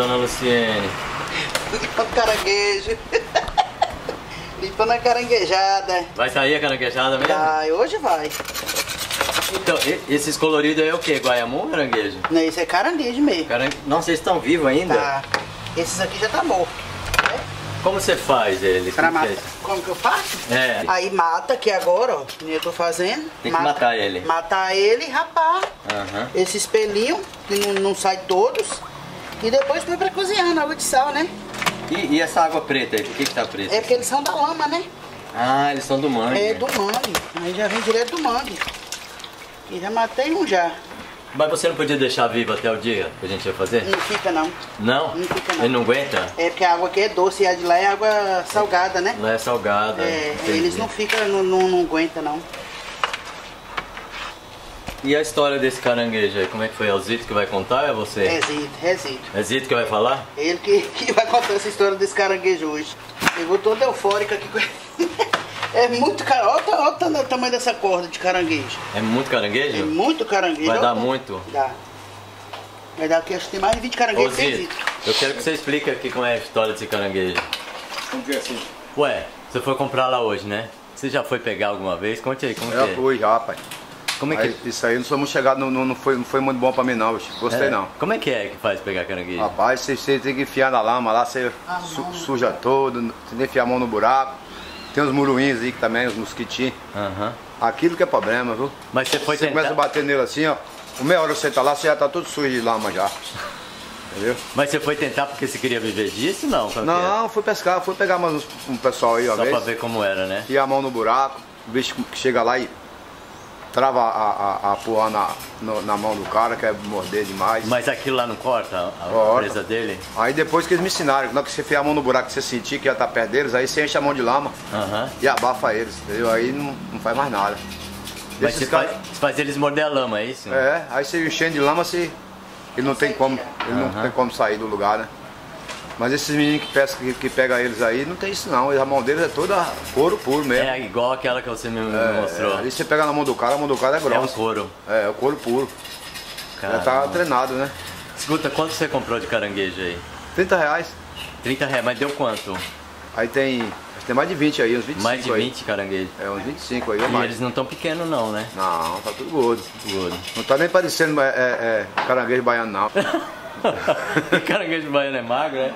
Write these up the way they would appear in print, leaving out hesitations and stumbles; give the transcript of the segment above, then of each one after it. dona Luciene? Limpando caranguejo. Limpando a caranguejada. Vai sair a caranguejada mesmo? Vai, hoje vai. Então, esses coloridos aí é o que? Guaiamu ou caranguejo? Não, isso é caranguejo mesmo. Nossa, vocês estão vivos ainda? Tá. Esses aqui já tá morto. Né? Como você faz eles? Pra matar. Como que eu faço? É. Aí mata, que agora, ó, que eu tô fazendo. Tem que matar ele. Matar ele e rapar. Uhum. Esses pelinhos, que não saem todos. E depois põe pra cozinhar na água de sal, né? E essa água preta aí, por que que tá preta? É porque eles são da lama, né? Ah, eles são do mangue. É, do mangue. Aí já vem direto do mangue. E já matei um já. Mas você não podia deixar vivo até o dia que a gente ia fazer? Não fica não. Não? Não fica não. Ele não aguenta? É porque a água aqui é doce e a de lá é água salgada, né? Lá é salgada. É, entendi. Eles não ficam, não aguentam não. E a história desse caranguejo aí, como é que foi? É o Zito que vai contar ou é você? É Zito, é Zito. É Zito que vai falar? Ele que vai contar essa história desse caranguejo hoje. Eu vou toda eufórica aqui com... É muito caranguejo. Olha o tamanho dessa corda de caranguejo. É muito caranguejo? É muito caranguejo. Vai dar muito? Dá. Vai dar aqui, acho que tem mais de 20 caranguejos. Ô, Zito, eu quero que você explique aqui como é a história desse caranguejo. Como que é assim? Ué, você foi comprar lá hoje, né? Você já foi pegar alguma vez? Conte aí, como que é? Já fui, já, pai. Como é que... Mas isso aí não somos chegados, não foi muito bom pra mim não, bicho. Gostei não. Como é que faz pegar caranguejo? Rapaz, você tem que enfiar na lama lá, você suja todo, você tem que enfiar a mão no buraco. Tem uns muruins aí que também, os mosquitinhos. Uhum. Aquilo que é problema, viu? Mas você foi tentar... começa a bater nele assim, ó. Uma meia hora você tá lá, você já tá todo sujo de lama já. Entendeu? Mas você foi tentar porque você queria viver disso, não? Não, fui pescar, fui pegar mais um pessoal aí, ó. Só pra ver como era, né? E a mão no buraco, o bicho que chega lá e trava a porra na mão do cara, quer morder demais. Mas aquilo lá não corta a presa dele? Aí depois que eles me ensinaram, quando você enfiar a mão no buraco que você sentir que já tá perto deles, aí você enche a mão de lama e abafa eles, entendeu? Aí não faz mais nada. Mas você faz eles morder a lama, é isso? Né? É, aí você enchendo de lama, você, ele não tem como, ele não tem como sair do lugar, né? Mas esses meninos que pescam, que pegam eles aí, não tem isso não. A mão deles é toda couro puro mesmo. É igual aquela que você me mostrou. Aí você pega na mão do cara, a mão do cara é grossa. É um couro. É o couro puro. Caramba. Já tá treinado, né? Escuta, quanto você comprou de caranguejo aí? R$30. R$30, mas deu quanto? Aí tem mais de 20 aí, uns 25. Mais de 20 caranguejos? É, uns 25 aí. E mais. Eles não tão pequenos não, né? Não, tá tudo gordo. Não tá nem parecendo caranguejo baiano não. Caranguejo baiano é magro, né?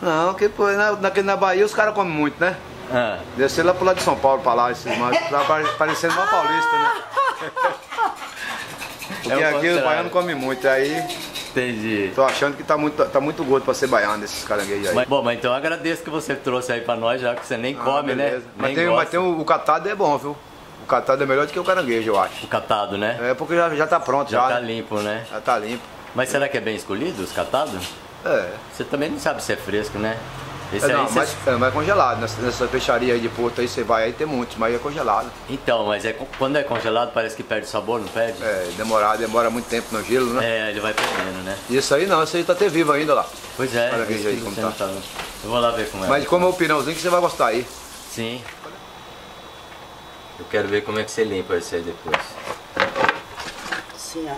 Não, que pô, na Bahia os caras comem muito, né? Ah. Descer lá pro lado de São Paulo pra lá, esses magros, parecendo mó paulista, né? Porque aqui os baianos comem muito, aí... Entendi. Tô achando que tá muito gordo pra ser baiano, esses caranguejos aí. Mas, bom, mas então eu agradeço que você trouxe aí pra nós, já que você nem come, beleza, né? Mas tem o catado é bom, viu? O catado é melhor do que o caranguejo, eu acho. O catado, né? É, porque já tá pronto, já. Já tá limpo, né? Já tá limpo. Mas será que é bem escolhido os catados? É. Você também não sabe se é fresco, né? Esse não, aí você... mas é congelado. Nessa peixaria aí de Porto aí você vai aí tem muitos, mas é congelado. Então, mas quando é congelado parece que perde sabor, não perde? É, demora muito tempo no gelo, né? É, ele vai perdendo, né? Isso aí não, isso aí tá até vivo ainda lá. Pois é, olha aí como tá. Eu vou lá ver como é. Mas como é o pirãozinho que você vai gostar aí. Sim. Eu quero ver como é que você limpa esse aí depois. Sim, ó.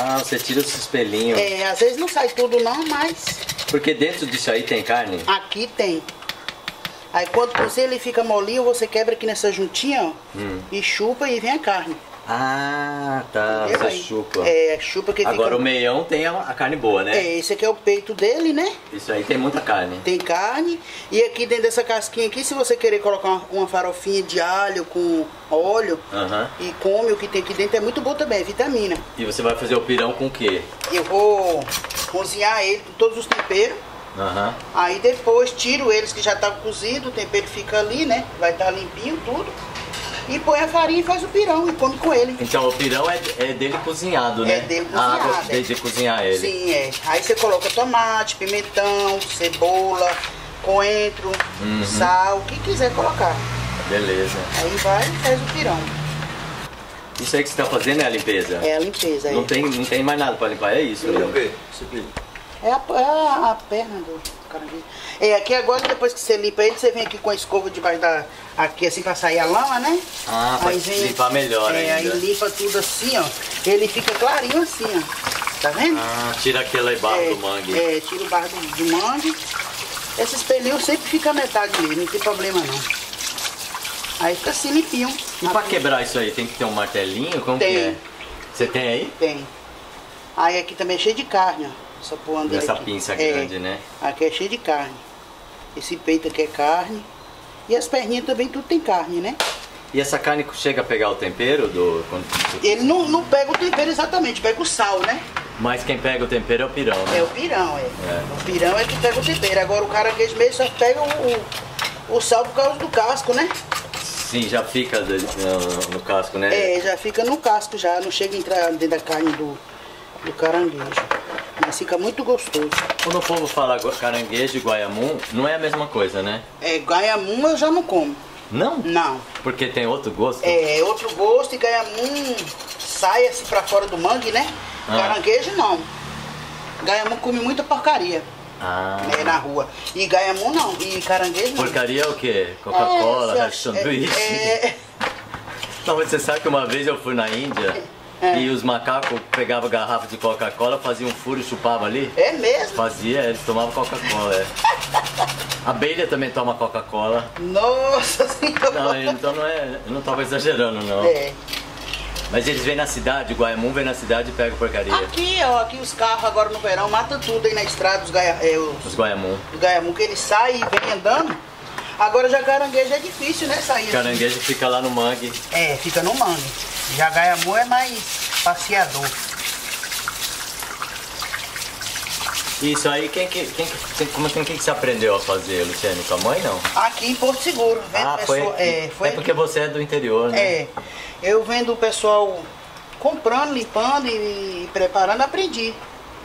Ah, você tira esses pelinhos. É, às vezes não sai tudo não, mas... Porque dentro disso aí tem carne? Aqui tem. Aí quando ele fica molinho, você quebra aqui nessa juntinha, ó, e chupa e vem a carne. Ah, tá, entendeu? Você aí chupa. É, chupa que agora fica... o meião tem a carne boa, né? É, esse aqui é o peito dele, né? Isso aí tem muita carne. Tem carne. E aqui dentro dessa casquinha aqui, se você querer colocar uma farofinha de alho com óleo, e come o que tem aqui dentro, é muito bom também, é vitamina. E você vai fazer o pirão com o quê? Eu vou cozinhar ele com todos os temperos. Aí depois tiro eles que já tá cozido, o tempero fica ali, né? Vai estar limpinho tudo. E põe a farinha e faz o pirão e come com ele. Então o pirão é dele cozinhado, né? É dele cozinhado. A água de cozinhar ele. Sim, é. Aí você coloca tomate, pimentão, cebola, coentro, sal, o que quiser colocar. Beleza. Aí vai e faz o pirão. Isso aí que você está fazendo é a limpeza? É a limpeza. Não tem mais nada para limpar, é isso? É o quê? É a perna do caranguejo. É, aqui agora, depois que você limpa ele, você vem aqui com a escova debaixo da... Aqui assim pra sair a lama, né? Ah, pra limpar melhor ainda. É, aí limpa tudo assim, ó. Ele fica clarinho assim, ó. tá vendo? Ah, tira aquele barro do mangue. É, tira o barro do mangue. Esses pneus sempre ficam a metade dele, não tem problema não. Aí fica assim limpinho. E pra quebrar isso aí, tem que ter um martelinho? Como tem. Que é? Você tem aí? Tem. Aí aqui também é cheio de carne, ó. Só por onde essa aqui. Pinça grande, né? Aqui é cheio de carne. Esse peito aqui é carne. E as perninhas também, tudo tem carne, né? E essa carne chega a pegar o tempero? Ele não pega o tempero exatamente, pega o sal, né? Mas quem pega o tempero é o pirão, né? É o pirão, O pirão é que pega o tempero. Agora o caranguejo mesmo só pega o sal por causa do casco, né? Sim, já fica no casco, né? É, já fica no casco, já não chega a entrar dentro da carne do caranguejo. Mas fica muito gostoso. Quando o povo fala caranguejo e guaiamum, não é a mesma coisa, né? É, guaiamum eu já não como. Não? Não. Porque tem outro gosto? É, outro gosto e guaiamum sai assim pra fora do mangue, né? Caranguejo não. Guaiamum come muita porcaria. Ah. É, na rua. E guaiamum não, e caranguejo não. Porcaria é o quê? Coca-Cola, sanduíche? Não, mas você sabe que uma vez eu fui na Índia e os macacos pegavam garrafa de Coca-Cola, faziam um furo e chupavam ali. É mesmo? Fazia, eles tomavam Coca-Cola, A abelha também toma Coca-Cola. Nossa Senhora! Não, então não é, eu não estava exagerando não. É. Mas eles vêm na cidade, o guaiamum vem na cidade e pega porcaria. Aqui, ó, aqui os carros agora no verão matam tudo aí na estrada, os guaiamum. Os guaiamum que eles saem e vêm andando. Agora já caranguejo é difícil, né, sair. Caranguejo assim. Fica lá no mangue. É, fica no mangue. Já guaiamum é mais passeador. Isso aí, quem que você aprendeu a fazer, Luciene? Sua mãe, não? Aqui em Porto Seguro. Foi porque você é do interior, né? É. Eu vendo o pessoal comprando, limpando e preparando, aprendi.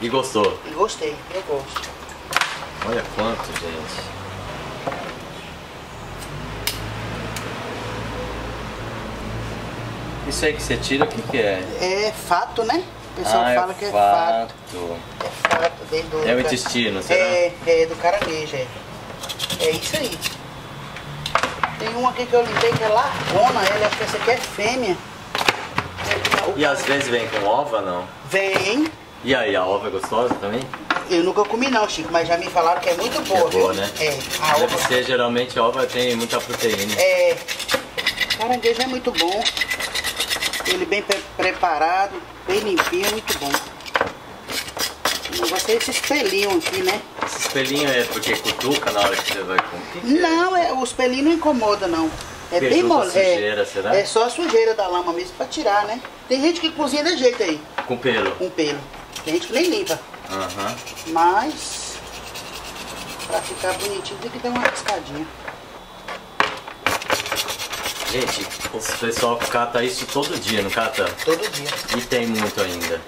E gostou? E gostei, eu gosto. Olha quanto, gente. Isso aí que você tira, o que é? É fato, né? O pessoal fala que é fato. É fato, é o intestino, será? É do caranguejo, É isso aí. Tem uma aqui que eu limpei que é largona, acho que essa aqui é fêmea. E às vezes vem com ova, não? Vem. E aí, a ova é gostosa também? Eu nunca comi não, Chico, mas já me falaram que é muito boa. É boa, né? É, a ova. Porque geralmente a ova tem muita proteína. É, caranguejo é muito bom. Ele bem preparado, bem limpinho, muito bom. O negócio é esses pelinhos aqui, né? Esses pelinhos é porque cutuca na hora que você vai comer? Não, os pelinhos não incomodam, não. É bem mole. Sujeira, será? É só a sujeira da lama mesmo pra tirar, né? Tem gente que cozinha de jeito aí. Com pelo? Com pelo. Tem gente que nem limpa. Mas, pra ficar bonitinho, tem que dar uma riscadinha. Gente, o pessoal cata isso todo dia, não cata? Todo dia. E tem muito ainda.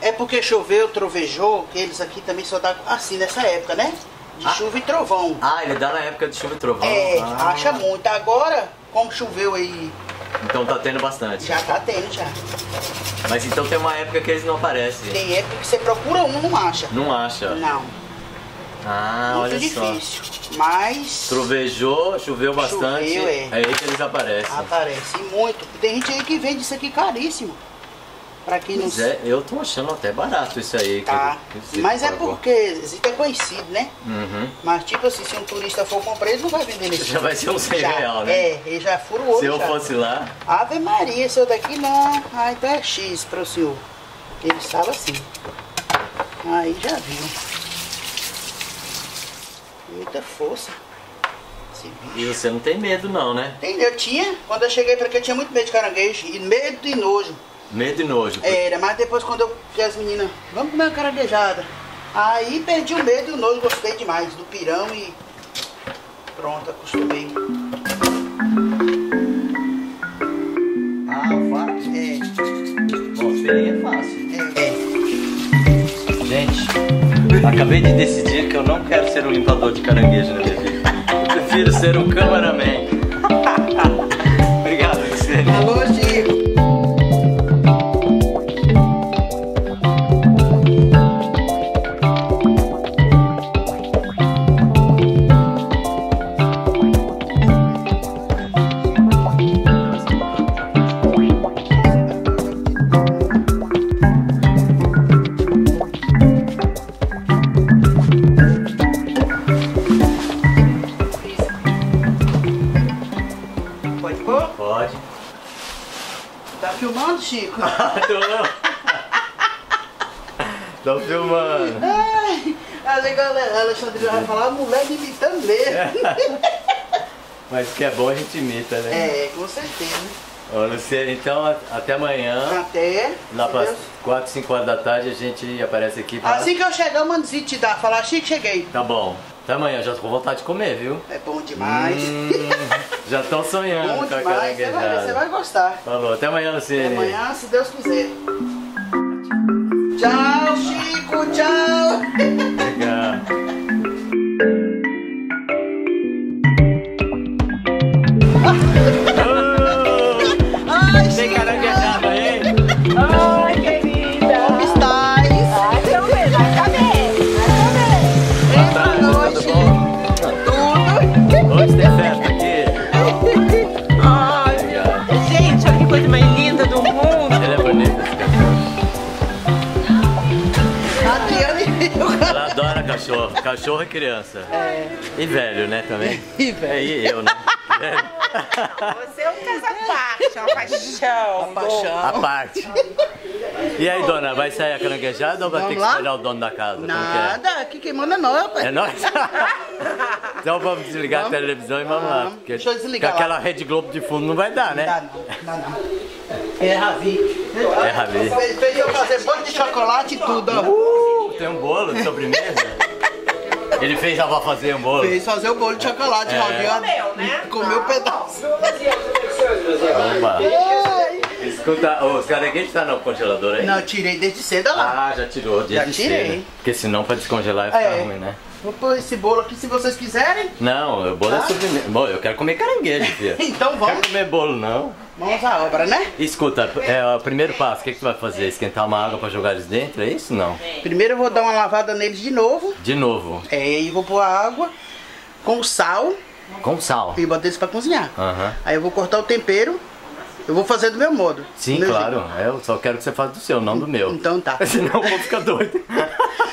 É porque choveu, trovejou, que eles aqui também só dá assim nessa época, né? De chuva e trovão. Ah, ele dá na época de chuva e trovão. É, acha muito. Agora, como choveu aí... Então tá tendo bastante. Já tá tendo, já. Mas então tem uma época que eles não aparecem. Tem época que você procura um, não acha. Não acha? Não. Ah, muito olha difícil, só. Difícil, mas... Trovejou, choveu bastante, aí que eles aparecem. Aparecem muito. Tem gente aí que vende isso aqui caríssimo. Pra quem não... eu tô achando até barato isso aí. Tá. Mas é porque Zito é conhecido, né? Mas tipo assim, se um turista for comprar, ele não vai vender nesse. Já vai ser um R$100, né? É, ele já fura o outro. Se eu fosse lá... Ave Maria, seu daqui não. Ah, então é X pro senhor. Ele sabe assim. Aí já viu. Muita força. E você não tem medo não, né? Tem, eu tinha. Quando eu cheguei pra aqui, eu tinha muito medo de caranguejo. E medo e nojo. Medo e nojo. Era, mas depois quando eu vi as meninas, vamos comer uma caranguejada. Aí perdi o medo e o nojo, gostei demais do pirão e pronto, acostumei. Ah, o fato? É. Bom, seria fácil. É. Gente, acabei de decidir que eu não quero ser um limpador de caranguejo na minha vida. Eu prefiro ser um cameraman. Obrigado, Luciene. Alô, Chico. filmando, Chico? Tô não. Tô filmando. Ai, acho que a Alexandrina vai falar, a mulher me imitando mesmo. Mas que é bom a gente imita, né? É, com certeza. Ô, Luciene, então até amanhã. Até. Lá para 4, 5 horas da tarde a gente aparece aqui. Pra... Assim que eu chegar, eu mando Zito te dar. Falar, Chico, cheguei. Tá bom. Até amanhã, já tô com vontade de comer, viu? É bom demais. Já estão sonhando bom com a caranguejada. Você vai gostar. Falou, até amanhã, Luciene. Até amanhã, se Deus quiser. Tchau, Chico, tchau. Legal. Cachorro, cachorro e criança. É. E velho, né, também? E velho. É, e eu, né? Você é um caso à parte, é uma paixão. A paixão. A parte. E aí, dona, vai sair a caranguejada ou vai vamos ter que esperar o dono da casa? Nada, que é? Aqui quem manda é nós, rapaz. É nós? Então vamos desligar vamos. A televisão e vamos lá. Porque deixa eu desligar. Com aquela Rede Globo de fundo não vai dar, né? Não dá, não. É Ravi. É Ravi. Fez eu fazer bolo de chocolate e tudo, ó. Tem um bolo de sobremesa? Ele fez a vó fazer um bolo? Fez fazer o bolo de chocolate, é. Comeu, né? Comeu um pedaço. Escuta, os caranguejos estão no congelador aí? Não, eu tirei desde cedo lá. Ah, já tirou desde cedo. Já tirei. Porque senão pra descongelar ia ficar ruim, né? Vou pôr esse bolo aqui se vocês quiserem. Não, o bolo é sobremesa. Bom, eu quero comer caranguejo, filho. Então vamos. Não quero comer bolo, não. Vamos à obra, né? Escuta, é, o primeiro passo, o que, que tu vai fazer? Esquentar uma água pra jogar eles dentro? É isso não? Primeiro eu vou dar uma lavada neles de novo. De novo? É, e vou pôr a água com sal. Com sal? E botar eles pra cozinhar. Uhum. Aí eu vou cortar o tempero. Eu vou fazer do meu modo. Sim, meu claro. Jeito. Eu só quero que você faça do seu, não do meu. Então tá. Senão eu vou ficar doido.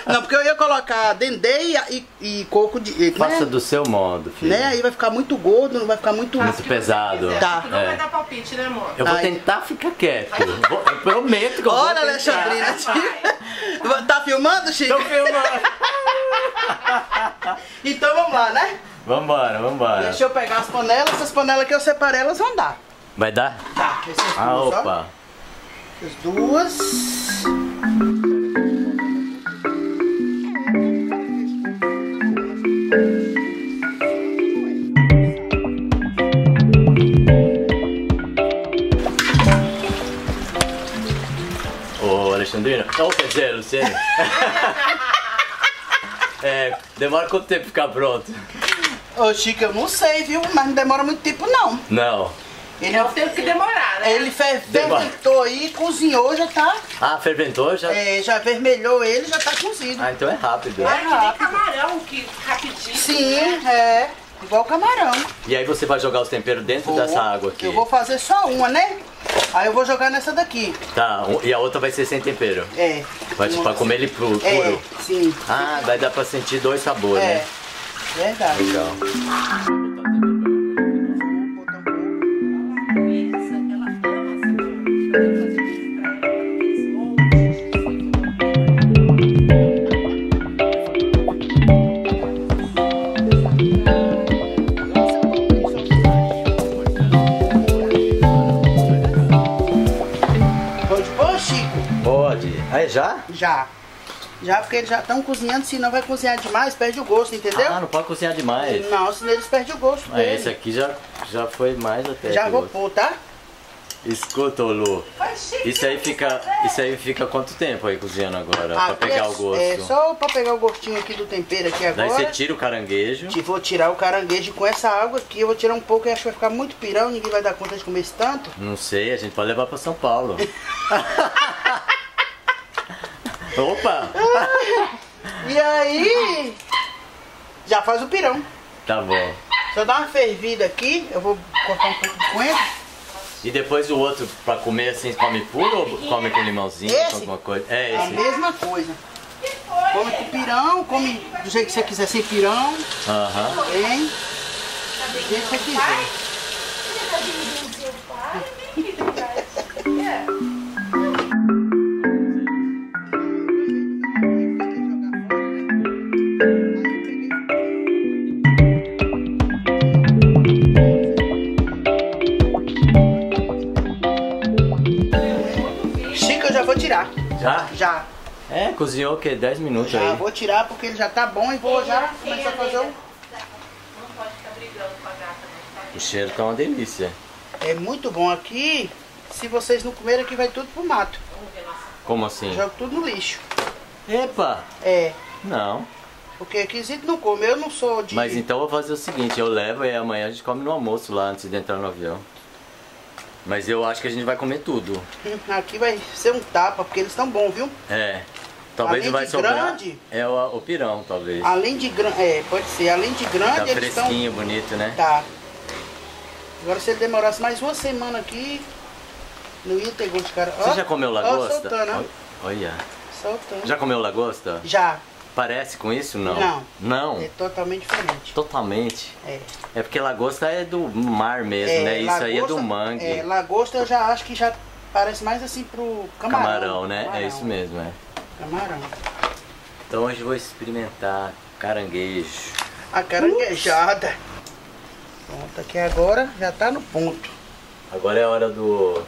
Não, porque eu ia colocar dendê e coco de... Faça do seu modo, filho. Né? Aí vai ficar muito gordo, não vai ficar muito... Muito pesado. Tá. Não vai dar palpite, né, amor? Eu vou tentar ficar quieto. Eu prometo que eu vou tentar. Olha, Alexandrina. Tá filmando, Chico? Tô filmando. Então vamos lá, né? Vambora, vambora. Deixa eu pegar as panelas. Essas panelas que eu separei, elas vão dar. Vai dar? Tá. Essas duas, opa. Ó. As duas... Alexandrina? Ou quer dizer, Luciene? É, demora quanto tempo ficar pronto? Ô, Chico, eu não sei, viu? Mas não demora muito tempo, não. Não. Ele é o tempo que demorar, né? Ele ferventou aí, cozinhou, já tá... Ah, ferventou já? É, já vermelhou ele, já tá cozido. Ah, então é rápido. É rápido. Que nem camarão, que rapidinho. Sim, né? É. Igual camarão. E aí você vai jogar os temperos dentro dessa água aqui? Eu vou fazer só uma, né? Aí eu vou jogar nessa daqui. Tá, e a outra vai ser sem tempero? É. Vai pra comer ele puro? É, sim. Ah, vai dar pra sentir dois sabores, né? É, verdade. Legal. Já? Já. Já, porque eles já estão cozinhando, senão vai cozinhar demais, perde o gosto, entendeu? Ah, não pode cozinhar demais. Não, senão eles perdem o gosto. Ah, esse aqui já foi mais até. Já vou pôr, tá? Escuta, Lu. Isso aí fica quanto tempo aí cozinhando agora? Ah, pra pegar o gosto? É, só pra pegar o gostinho aqui do tempero aqui agora. Daí você tira o caranguejo. Vou tirar o caranguejo com essa água aqui. Eu vou tirar um pouco e acho que vai ficar muito pirão. Ninguém vai dar conta de comer esse tanto. Não sei, a gente pode levar pra São Paulo. Opa! E aí, já faz o pirão. Tá bom. Só dá uma fervida aqui, eu vou cortar um pouco de coentro. E depois o outro, pra comer assim, come puro ou come com limãozinho? Esse? Com alguma coisa? É esse. É a mesma coisa. Come com pirão, come do jeito que você quiser, sem pirão. Aham. Hein? Do jeito que você quiser. vou tirar. Já? Já. É, cozinhou o quê? 10 minutos já, aí. Já, vou tirar porque ele já tá bom e vou já começar a fazer o... Não pode ficar brigando com a gata, né? O cheiro tá uma delícia. É muito bom aqui. Se vocês não comerem, aqui vai tudo pro mato. Como assim? Jogo tudo no lixo. Epa! É. Não. Porque aqui Zito não come, eu não sou de... Mas então eu vou fazer o seguinte, eu levo e amanhã a gente come no almoço lá, antes de entrar no avião. Mas eu acho que a gente vai comer tudo. Aqui vai ser um tapa, porque eles estão bons, viu? É. Talvez vai sobrar. Grande, é o pirão, talvez. Além de grande, é, pode ser. Além de grande, tá eles estão... fresquinho, bonito, né? Tá. Agora se ele demorasse mais uma semana aqui, não ia ter gosto de cara. Você já comeu lagosta? Soltando, olha. Soltando. Já comeu lagosta? Já. Parece com isso? Não. Não. Não. É totalmente diferente. Totalmente. É. É porque lagosta é do mar mesmo, é, né? Lagosta, isso aí é do mangue. É, lagosta eu já acho que já parece mais assim pro camarão. Camarão, né? Camarão. É isso mesmo, é. Camarão. Então hoje eu vou experimentar caranguejo. A caranguejada. Pronto, aqui agora já tá no ponto. Agora é a hora do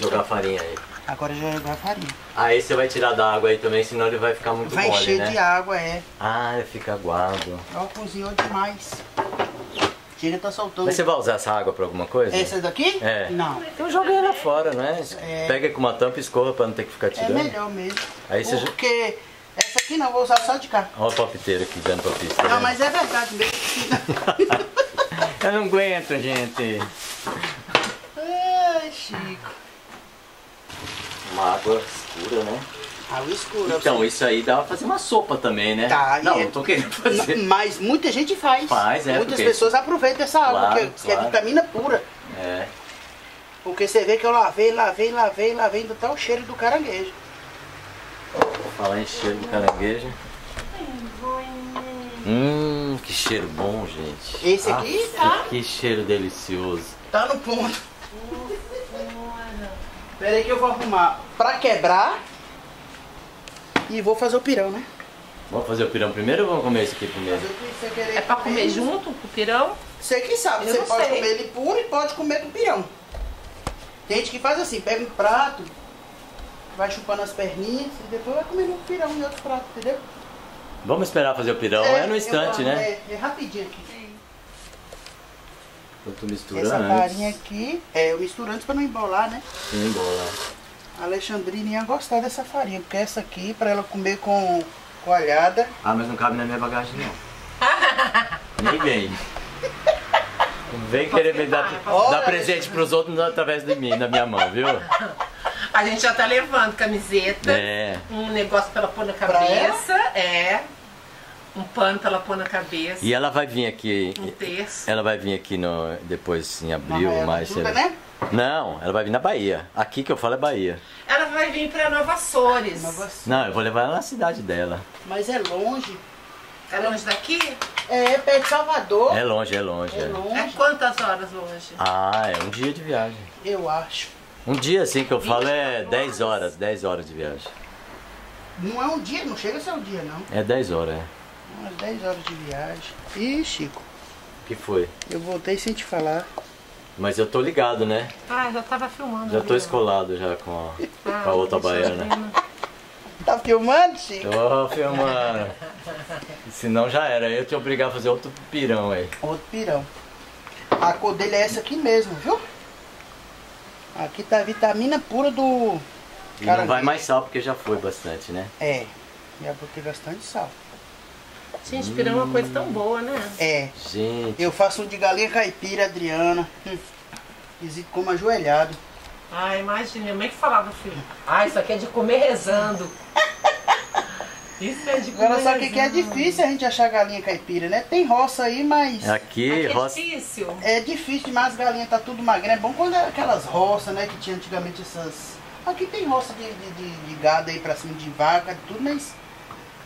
jogar farinha aí. Agora já jogar a farinha. Aí você vai tirar da água aí também, senão ele vai ficar muito mole, né? Vai encher de água, é. Ah, fica aguado. Ó, cozinhou demais. Tira, tá soltando. Mas você vai usar essa água pra alguma coisa? Essa daqui? É. Não. Então joga ela fora, né? É. Pega com uma tampa e escorra pra não ter que ficar tirando. É melhor mesmo. Aí você... Porque essa aqui não, vou usar só de cá. Olha o palpiteiro aqui dando palpite. Não, né? Mas é verdade mesmo. Eu não aguento, gente. Ai, Chico. Uma água escura, né? Água escura. Então, isso aí dá pra fazer uma sopa também, né? Tá, não, eu tô querendo fazer. Mas muita gente faz. Faz, é. Muitas pessoas aproveitam essa água, claro, porque é vitamina pura. É. Porque você vê que eu lavei, ainda tá o cheiro do caranguejo. Vou falar em cheiro de caranguejo. Que cheiro bom, gente. Esse aqui, tá? Que cheiro delicioso. Tá no ponto. Pera aí que eu vou arrumar pra quebrar e vou fazer o pirão, né? Vamos fazer o pirão primeiro ou vamos comer esse aqui primeiro? É pra comer junto com o pirão? Você que sabe, você pode comer ele puro e pode comer com o pirão. Tem gente que faz assim, pega um prato, vai chupando as perninhas e depois vai comendo um pirão em outro prato, entendeu? Vamos esperar fazer o pirão, é no instante, né? É rapidinho aqui. Essa farinha aqui, eu misturo antes para não embolar, né? Sim, embolar. A Alexandrina ia gostar dessa farinha, porque essa aqui, para ela comer com alhada... Ah, mas não cabe na minha bagagem, não. Nem vem. Vem querer me dar presente pros outros através de mim, na minha mão, viu? A gente já tá levando camiseta, um negócio para ela pôr na cabeça, um pano pra ela pôr na cabeça. E ela vai vir aqui... Um terço. Ela vai vir aqui no, depois em abril, mais... Não, né? Não, ela vai vir na Bahia. Aqui que eu falo é Bahia. Ela vai vir pra Nova Açores. Não, eu vou levar ela na cidade dela. Mas é longe. É longe daqui? É, perto de Salvador. É longe. É quantas horas longe? Ah, é um dia de viagem. Eu acho. Um dia, assim, que eu falo é 10 horas. 10 horas de viagem. Não é um dia, não chega a ser um dia, não. É 10 horas, é. Umas 10 horas de viagem. Ih, Chico. O que foi? Eu voltei sem te falar. Mas eu tô ligado, né? Ah, já tava filmando. Já tô escolado já com a outra baiana. Tá filmando, Chico? Tô filmando. Senão já era. Eu te obrigar a fazer outro pirão aí. Outro pirão. A cor dele é essa aqui mesmo, viu? Aqui tá a vitamina pura do... E caranguejo. Não vai mais sal porque já foi bastante, né? É. Já botei bastante sal. Gente, pirão é uma coisa tão boa, né? É. Gente. Eu faço um de galinha caipira, Adriana. Zito como ajoelhado. Ah, imagina. Minha mãe que falava, filho. Ah, isso aqui é de comer rezando. Isso é de comer. Agora, só que é difícil a gente achar galinha caipira, né? Tem roça aí, mas... Aqui roça... é difícil. É difícil demais, as galinhas tá tudo magrinha. É bom quando é aquelas roças, né? Que tinha antigamente essas... Aqui tem roça de gado aí pra cima, de vaca, de tudo, mas...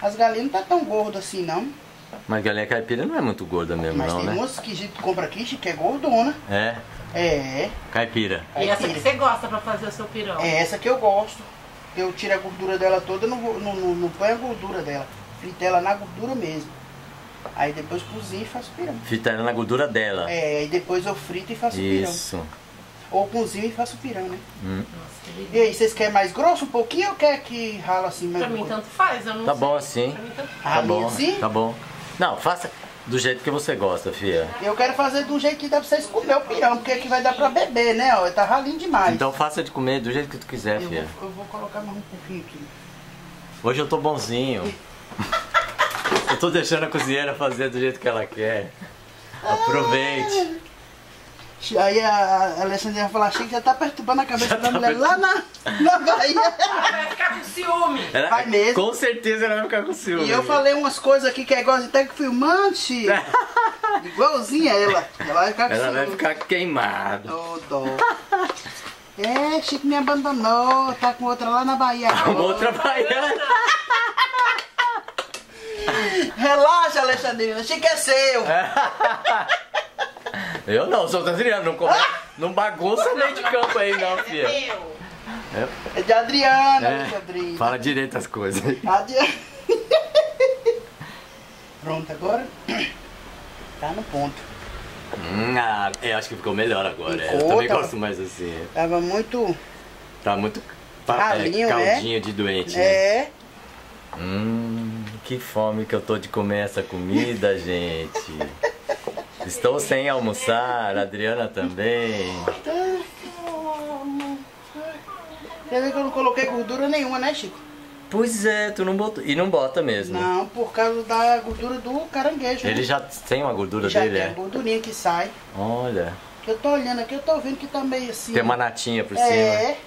As galinhas não tá tão gordas assim, não. Mas galinha caipira não é muito gorda mesmo, mas não, né? Mas tem moças que a gente compra aqui, Chico, que é gordona. É? É. Caipira. E essa que você gosta pra fazer o seu pirão? É, essa que eu gosto. Eu tiro a gordura dela toda, não põe a gordura dela. Frita ela na gordura mesmo. Aí depois cozinho e faço pirão. Frita ela na gordura dela? É, e depois eu frito e faço pirão. Isso. Ou cozinho e faço pirão, né? Nossa, que E aí, vocês querem mais grosso um pouquinho ou quer que rala assim mesmo? Pra mim tanto faz, eu não sei. Bom assim. Pra mim, tanto faz. Tá bom assim? Tá bom. Não, faça do jeito que você gosta, filha. Eu quero fazer do jeito que dá pra vocês comer o pirão, porque aqui vai dar pra beber, né? Ó, tá ralinho demais. Então faça de comer do jeito que tu quiser, filha. Eu vou colocar mais um pouquinho aqui. Hoje eu tô bonzinho. Eu tô deixando a cozinheira fazer do jeito que ela quer. Aproveite. Aí a Alexandrina vai falar, achei que já tá perturbando a cabeça da mulher lá na Bahia. Ela vai ficar com ciúme. Vai mesmo. Com certeza ela vai ficar com ciúme. E eu falei umas coisas aqui que é igual de técnico filmante. Igualzinha ela. Ela vai ficar com ciúme. Ela vai ficar queimada. Oh, dó. É, Chico me abandonou. Tá com outra lá na Bahia. Com outra baiana. Relaxa, Alexandrina. Chico é seu. Eu não, sou da Adriana, não bagunça nem de campo aí não, filha. É de Adriana, Alexandrina. Fala direito as coisas. Adriana. Pronto, agora tá no ponto. Eu acho que ficou melhor agora. Eu também gosto mais assim. Tava muito... Tá muito ralinho, caldinho de doente. É. Né? Que fome que eu tô de comer essa comida, gente. Estou sem almoçar, a Adriana também. Quer ver que eu não coloquei gordura nenhuma, né, Chico? Pois é, tu não botou. E não bota mesmo. Não, por causa da gordura do caranguejo. Ele já tem uma gordura dele, é? Já tem a gordurinha que sai. Olha. Eu tô olhando aqui, eu tô vendo que tá meio assim. Tem uma natinha por cima. É.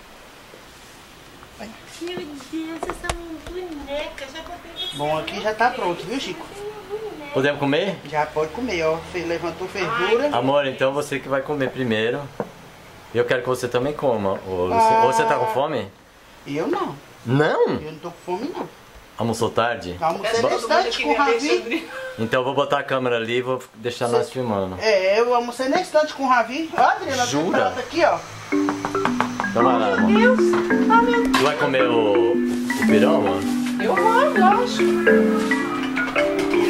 Meu Deus, essa boneca, já botei. Bom, aqui já tá pronto, viu, Chico? Podemos comer? Já pode comer, ó. Levantou fervura. Amor, então você que vai comer primeiro. Eu quero que você também coma. Ou você tá com fome? Eu não. Não? Eu não tô com fome, não. Almoçou tarde? Almoçou bastante com o Ravi. Então eu vou botar a câmera ali e vou deixar nós filmando. É, eu almocei na estante com o Ravi. Ó, Adriana, tem prato aqui, ó. Toma lá, amor. Meu Deus. Ah, meu Deus. Tu vai comer o pirão, amor? Eu vou, lógico.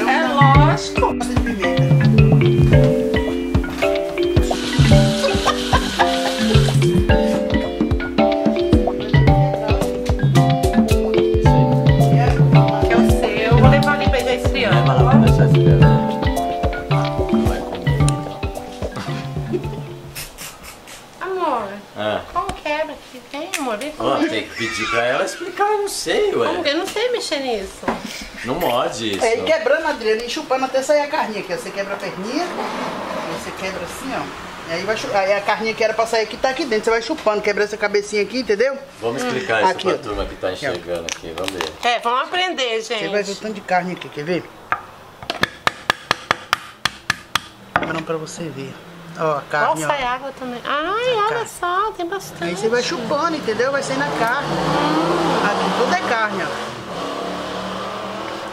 É lógico. É o seu. Vou levar ali pra já esfriando. Leva lá pra deixar esfriando. Vai comer então. Amor, qual quebra que tem, amor? Vem comigo. Tem que pedir pra ela explicar, eu não sei, ué. Eu não sei mexer nisso. Não morde isso. É, e quebrando, Adriana, e chupando até sair a carninha aqui. Você quebra a perninha, você quebra assim, ó. E aí, aí a carninha que era pra sair aqui tá aqui dentro. Você vai chupando, quebra essa cabecinha aqui, entendeu? Vamos explicar isso aqui, pra turma que tá enxergando aqui, vamos ver. É, vamos aprender, gente. Você vai ver o tanto de carne aqui, quer ver? Não, pra você ver. Ó, a carne, ó. Sai água também. Ai, olha só, tem bastante. Aí você vai chupando, entendeu? Vai sair na carne. Aqui tudo é carne, ó.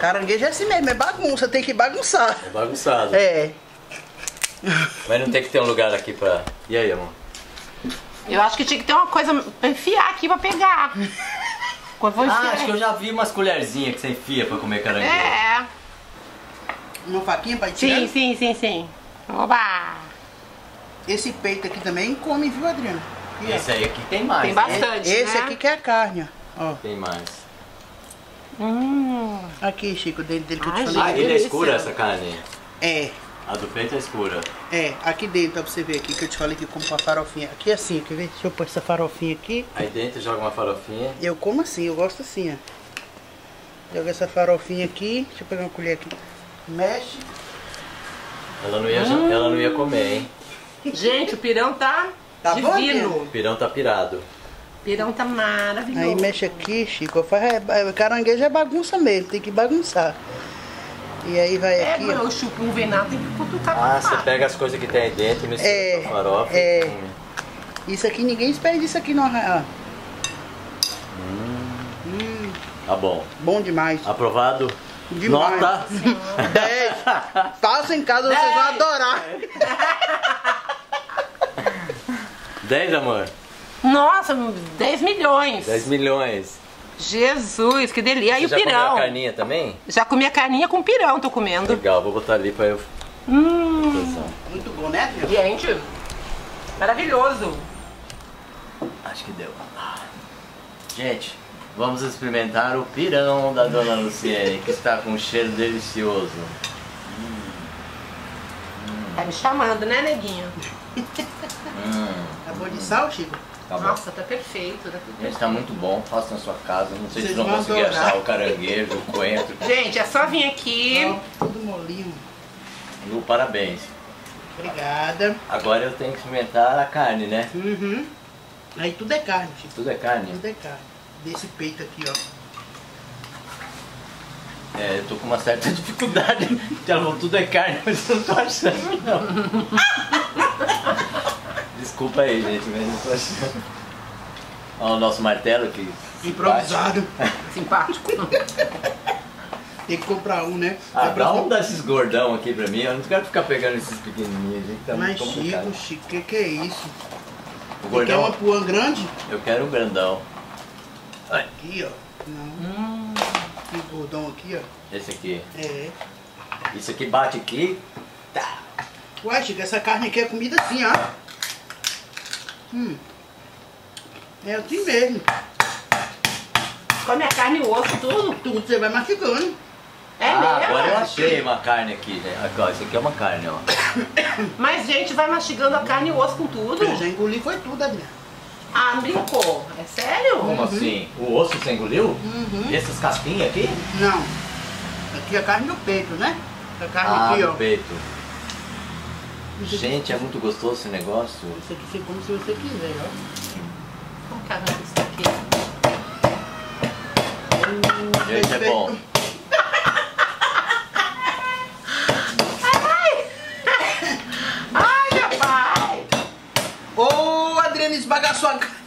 Caranguejo é assim mesmo, é bagunça, tem que bagunçar. É bagunçado. É. Mas não tem que ter um lugar aqui pra... E aí, amor? Eu acho que tinha que ter uma coisa pra enfiar aqui pra pegar. Acho que eu já vi umas colherzinhas que você enfia pra comer caranguejo. É. Uma faquinha pra tirar? Sim, sim, sim, sim. Oba! Esse peito aqui também come, viu, Adriana? E esse aí aqui tem mais. Tem bastante, né? Esse aqui que é a carne, ó. Tem mais. Aqui, Chico, dele que eu te falei. Ah, ele é escura essa carne? É. A do peito é escura? É, aqui dentro, ó, pra você ver aqui, que eu te falei que eu como com a farofinha. Aqui assim, quer ver? Deixa eu pôr essa farofinha aqui. Aí dentro joga uma farofinha? Eu como assim, eu gosto assim, ó. Joga essa farofinha aqui, deixa eu pegar uma colher aqui. Mexe. Ela não ia comer, hein? Gente, o pirão tá divino. Bom, o pirão tá pirado. Pirão tá maravilhoso. Aí mexe aqui, Chico. Caranguejo é bagunça mesmo, tem que bagunçar. E aí vai aqui. Não, o chupo não vê nada, tem que cutucar. Você pega as coisas que tem aí dentro, mistura com a farofa. É. Isso aqui, ninguém espera disso aqui não. Tá bom. Bom demais. Aprovado? Demais. Nota 10. Faça em casa, vocês vão adorar. 10, amor. Nossa, 10 milhões. 10 milhões. Jesus, que delícia. Você e o pirão? Já comeu a carninha também? Já comi a carninha com pirão, tô comendo. Legal, vou botar ali pra eu... Muito bom, né, filho? Gente, maravilhoso. Acho que deu. Gente, vamos experimentar o pirão da dona Luciene, que está com um cheiro delicioso. Tá me chamando, né, neguinho? Tá bom de sal, Chico? Tá Nossa, bom. Tá perfeito, tá perfeito. Gente, tá muito bom. Faça na sua casa. Não sei se vão conseguir achar o caranguejo, o coentro. Gente, é só vir aqui. Não, tudo molinho. Lu, parabéns. Obrigada. Agora eu tenho que experimentar a carne, né? Uhum. Aí tudo é carne, Chico. Tudo é carne? Tudo é carne. Desse peito aqui, ó. É, eu tô com uma certa dificuldade. Falou, tudo é carne, mas eu não tô achando, não. Desculpa aí, gente, mas eu não tô achando. Olha o nosso martelo que improvisado. Simpático. Tem que comprar um, né? Ah, dá um desses gordão aqui pra mim. Eu não quero ficar pegando esses pequenininhos, gente. Tá mas muito complicado. Chico, o que é isso? O gordão... Quer uma puã grande? Eu quero um grandão. Aqui, ó. Não. Esse gordão aqui, ó. Esse aqui. É. Isso aqui bate aqui. Tá. Ué, Chico, essa carne aqui é comida assim, ó. É assim mesmo. Come a carne, o osso, tudo. Tudo, você vai mastigando. É mesmo. Agora eu achei uma carne aqui, né? Aqui, ó, isso aqui é uma carne, ó. Mas, gente, vai mastigando a carne e o osso com tudo. Eu já engoli, foi tudo, Adriana. Ah, não brincou. É sério? Como assim? O osso você engoliu? E essas casquinhas aqui? Não. Aqui é a carne do peito, né? A carne aqui, ó. Peito. Gente, é muito gostoso esse negócio. Isso aqui você come se você quiser, ó. Como caramba isso aqui? Gente, é bom.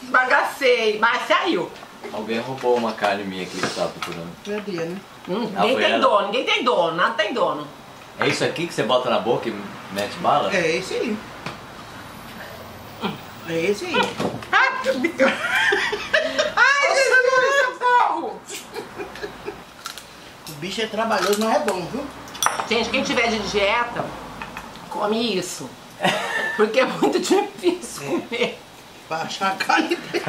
Esbagacei, mas saiu. Alguém roubou uma carne minha que estava procurando. Cadê, né? Ninguém tem dono, ninguém tem dono, nada tem dono. É isso aqui que você bota na boca e mete bala? É esse aí. É esse aí. Ai, meu Deus! Ai, Jesus, socorro! O bicho é trabalhoso, não é bom, viu? Gente, quem tiver de dieta, come isso. Porque é muito difícil comer. Pra achar a carne dele.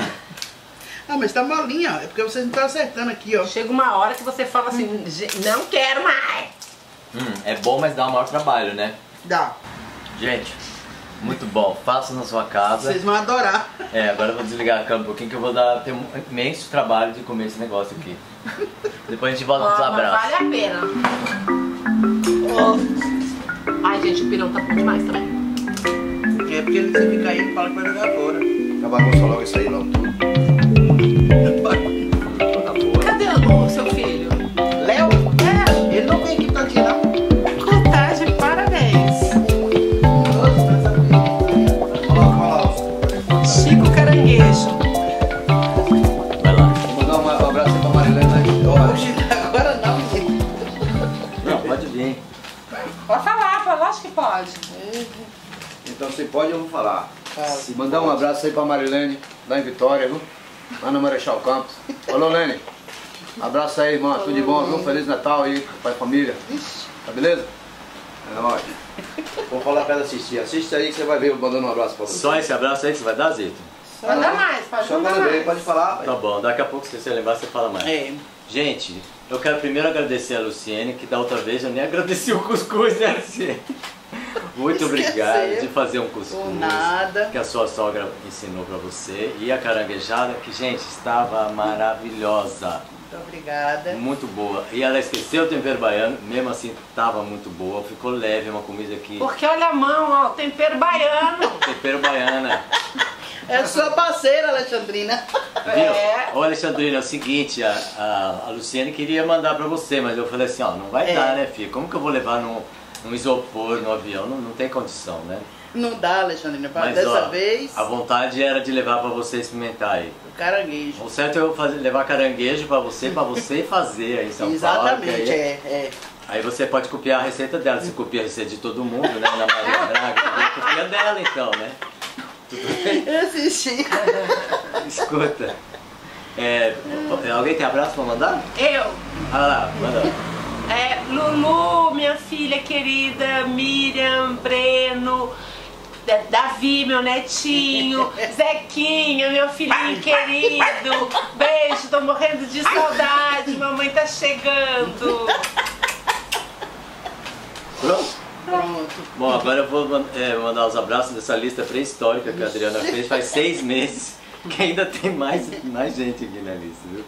Ah, mas tá molinha, é porque vocês não estão acertando aqui, ó. Chega uma hora que você fala assim, não quero mais. É bom, mas dá um maior trabalho, né? Dá. Gente, muito bom. Faça na sua casa. Vocês vão adorar. É, agora eu vou desligar a câmera um pouquinho que eu vou ter um imenso trabalho de comer esse negócio aqui. Depois a gente volta nos abraços. Vale a pena. Ai, gente, o pirão tá bom demais também. É porque ele se fica aí e fala que vai jogar fora. Já bagunçou logo isso aí, logo tudo. Cadê o Lulu, seu filho? Léo? É, ele não vem aqui pra aqui, não. Contagem, parabéns. Chico Caranguejo. Vai lá. Vou mandar um abraço pra Marilene na Vitória. Hoje agora não, menino. Não, pode vir. Pode falar, lógico que pode. Então se pode, eu vou falar. Mandar um abraço aí pra Marilene, lá em Vitória, viu? Lá no Marechal Campos. Alô, Lene. Abraço aí, irmão. Tudo de bom, viu? Feliz Natal aí, pai e família. Tá beleza? É nóis. Vou falar pra ela assistir. Assiste aí que você vai ver, eu mandando um abraço pra você. Só esse abraço aí que você vai dar, Zito? Pode dar mais, pode dar mais. Pode falar. Tá bom, daqui a pouco se você lembrar, você fala mais. É. Gente, eu quero primeiro agradecer a Luciene, que da outra vez eu nem agradeci o cuscuz, né, Luciene? Muito obrigado de fazer um cuscuz que a sua sogra ensinou pra você. E a caranguejada, que, gente, estava maravilhosa. Muito obrigada. Muito boa. E ela esqueceu o tempero baiano, mesmo assim estava muito boa. Ficou leve, uma comida aqui. Porque olha a mão, ó, tempero baiano. Tempero baiana. É sua parceira, Alexandrina. Viu? É. Ô, Alexandrina, é o seguinte, a Luciene queria mandar pra você, mas eu falei assim, ó, não vai dar, né, filha? Como que eu vou levar um isopor no avião? Não tem condição, né? Não dá, Alexandrina. Mas dessa vez... a vontade era de levar pra você experimentar aí. O caranguejo. O certo é eu levar caranguejo pra você fazer aí em São Paulo. Exatamente, Aí você pode copiar a receita dela. Você copia a receita de todo mundo, né? Ana Maria Braga, você copia dela então, né? Tudo bem? Eu assisti. Escuta. Alguém tem abraço pra mandar? Eu. Ah lá, manda. Lulu, minha filha querida, Miriam, Breno, Davi, meu netinho, Zequinha, meu filhinho querido, beijo, tô morrendo de saudade, mamãe tá chegando. Pronto? Pronto. Bom, agora eu vou mandar os abraços dessa lista pré-histórica que a Adriana fez faz 6 meses, que ainda tem mais gente aqui na lista, viu?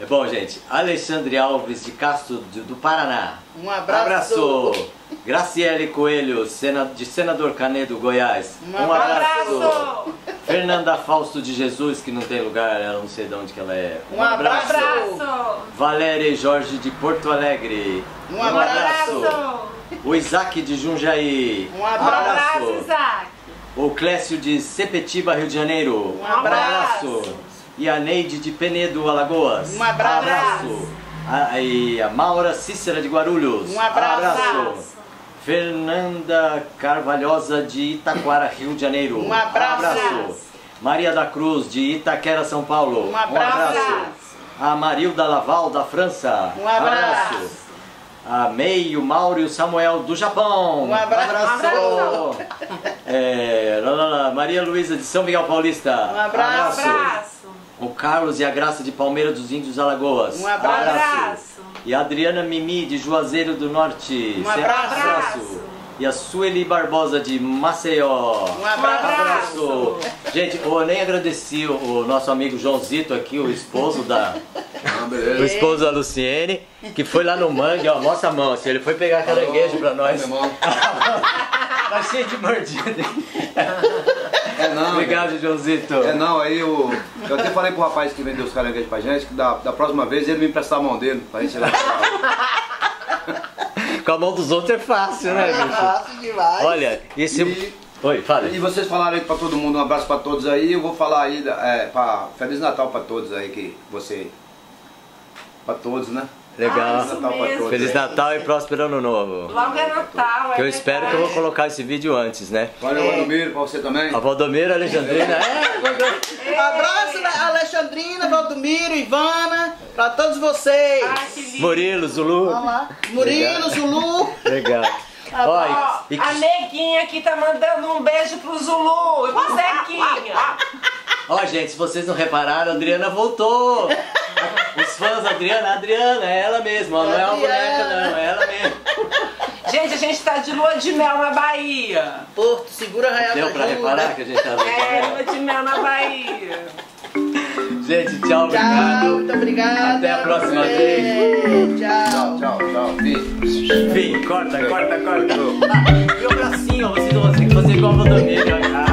É bom, gente. Alexandre Alves de Castro, do Paraná. Um abraço. Graciele Coelho, de Senador Canedo, Goiás. Um abraço. Fernanda Fausto de Jesus, que não tem lugar, eu não sei de onde que ela é. Um abraço. Valéria e Jorge de Porto Alegre. Um abraço. O Isaque de Jundiaí. Um abraço, Isaque. O Clécio de Sepetiba, Rio de Janeiro. Um abraço. E a Neide de Penedo, Alagoas. Um abraço. E a Maura Cícera de Guarulhos. Um abraço. Fernanda Carvalhosa de Itaquara, Rio de Janeiro. Um abraço. Maria da Cruz de Itaquera, São Paulo. Um abraço. A Marilda Laval da França. Um abraço. A May, o Mauro e o Samuel do Japão. Um abraço. Maria Luísa de São Miguel Paulista. Um abraço. O Carlos e a Graça de Palmeira dos Índios, Alagoas. Um abraço. E a Adriana Mimi de Juazeiro do Norte. Um abraço. E a Sueli Barbosa de Maceió. Um abraço. Gente, eu nem agradeci o nosso amigo João Zito aqui, o esposo da Luciene, que foi lá no mangue, ó, mostra a mão, assim, ele foi pegar caranguejo pra nós. Tá cheio de mordida. Não, obrigado, Joãozito. Eu até falei pro rapaz que vendeu os caranguejos pra gente que da próxima vez ele me emprestar a mão dele pra gente levar. Com a mão dos outros é fácil, né, bicho? É fácil demais. Olha, Oi, fala. E vocês falaram aí pra todo mundo, um abraço pra todos aí. Eu vou falar aí, Feliz Natal pra todos aí, pra todos, né? Legal. Feliz Natal e próspero ano novo. Logo é Natal, que eu espero que eu vou colocar esse vídeo antes, né? Olha o Valdomiro pra você também. A Valdomiro, a Alexandrina. Abraço a Alexandrina, Valdomiro, Ivana, pra todos vocês. Murilo, Zulu. Murilo, Zulu. Legal. A neguinha aqui tá mandando um beijo pro Zulu e pro Zequinha. Ó, gente, se vocês não repararam, a Adriana voltou. Os fãs da Adriana, é ela mesma, não é uma boneca não, é ela mesma. Gente, a gente tá de lua de mel na Bahia. Porto Seguro, Arraial da Ajuda. Deu pra reparar que a gente tá de lua de mel na Bahia. Gente, tchau, obrigado. Tchau, muito obrigada. Até a próxima vez. Tchau. Tchau. Fim, corta. E o bracinho, vocês vão fazer igual o Valdomiro.